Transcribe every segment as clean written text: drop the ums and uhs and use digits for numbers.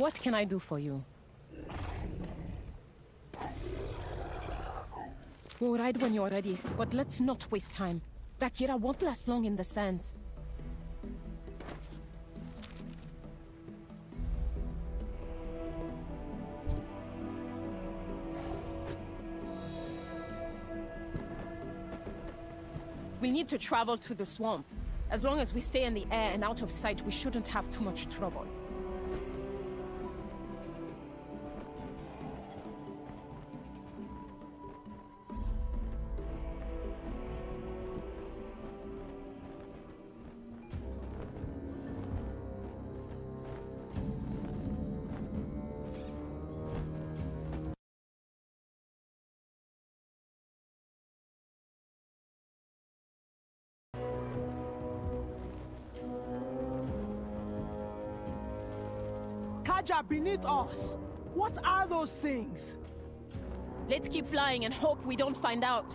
What can I do for you? We'll ride when you're ready, but let's not waste time. Rakira won't last long in the sands. We need to travel to the swamp. As long as we stay in the air and out of sight, we shouldn't have too much trouble. Beneath us. What are those things? Let's keep flying and hope we don't find out.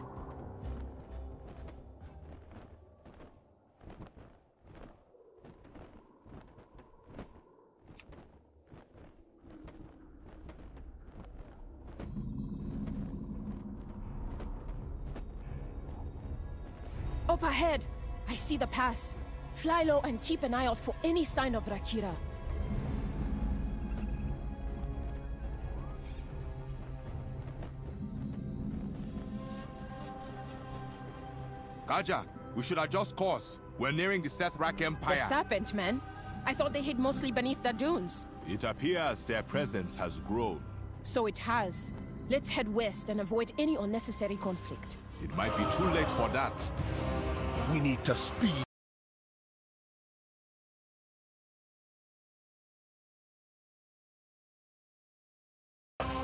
Up ahead, I see the pass. Fly low and keep an eye out for any sign of Rakira. Kaja, we should adjust course. We're nearing the Sethrak Empire. The serpent men? I thought they hid mostly beneath the dunes. It appears their presence has grown. So it has. Let's head west and avoid any unnecessary conflict. It might be too late for that. We need to speed.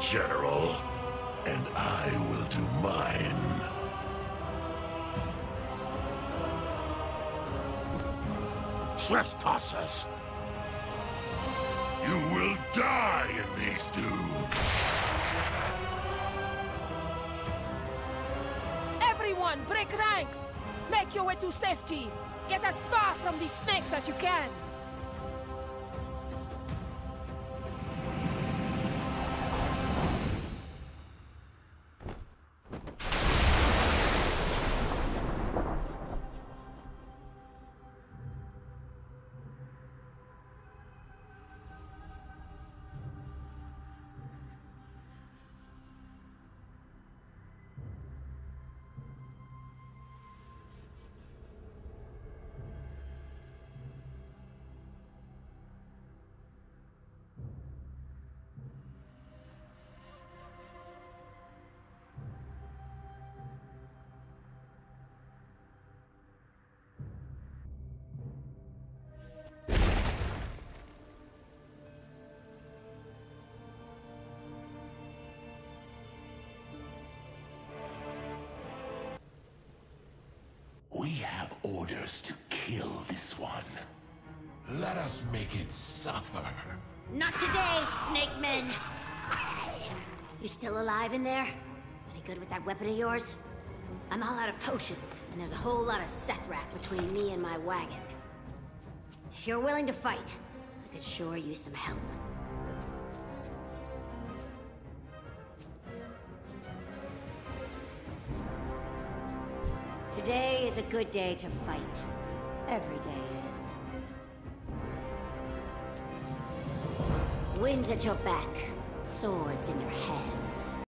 General, and I will do mine. Trespassers! You will die in these dunes! Everyone, break ranks! Make your way to safety! Get as far from these snakes as you can! We have orders to kill this one. Let us make it suffer. Not today, snake men. You're still alive in there? Any good with that weapon of yours? I'm all out of potions, and there's a whole lot of Sethrak between me and my wagon. If you're willing to fight, I could sure use some help. Today is a good day to fight. Every day is. Winds at your back, swords in your hands.